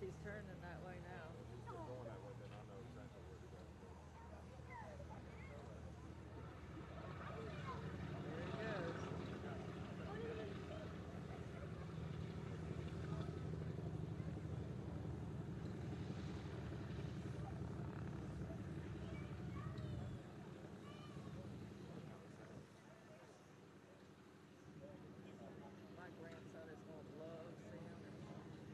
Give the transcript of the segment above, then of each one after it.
he's turning that way now. If they're going that way, then I know exactly where to go. My grandson is going to love seeing him. See, Eddie,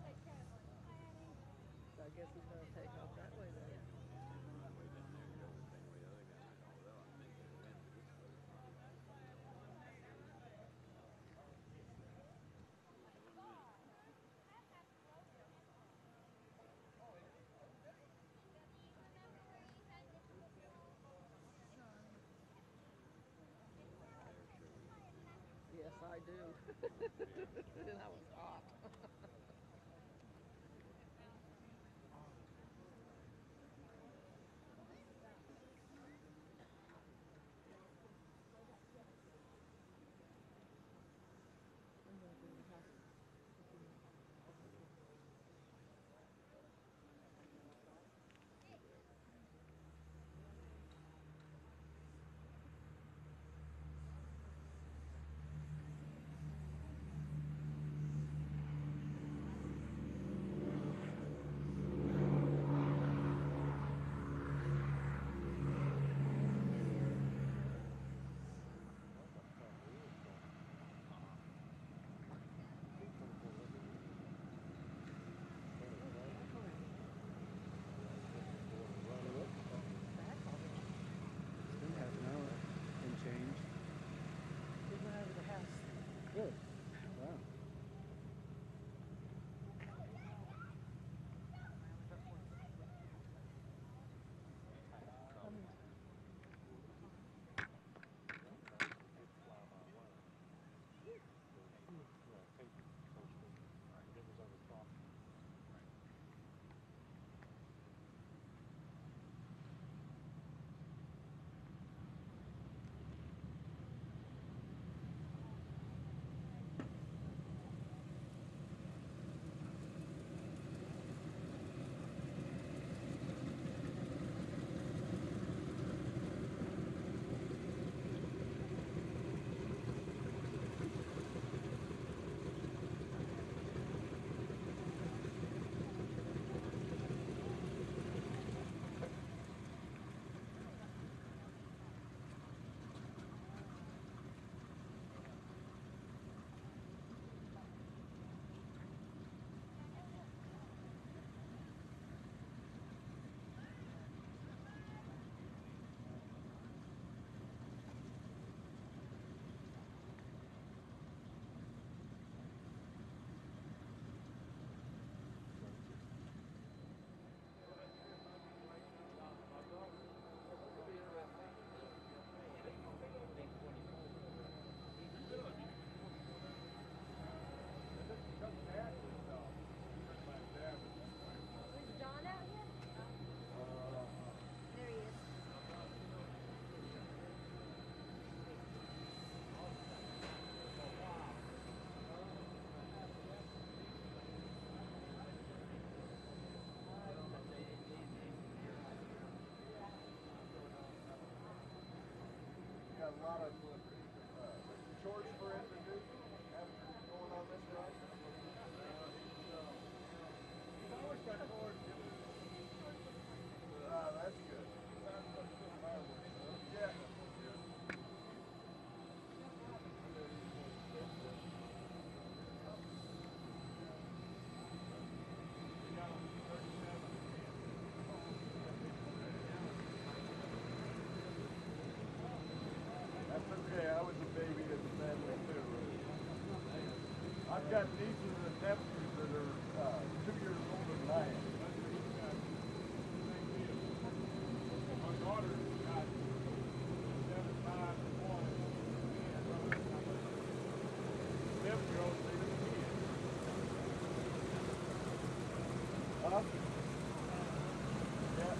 take care. Hi, Eddie. So I guess he's going to take off that way then. Yes, I do. And I was hot. Good. Wow. A lot of charge for individuals after going on this ride. He's always got more. Ah, that's good. Yeah. Yeah, I was a baby at the family too. I've got nieces and nephews that are 2 years older than I am. My daughter got 7, 5, 1, and 7-year-old little kid. Huh? Yeah.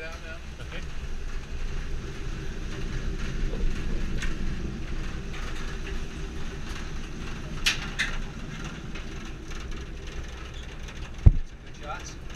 get out now? Okay. Good shots.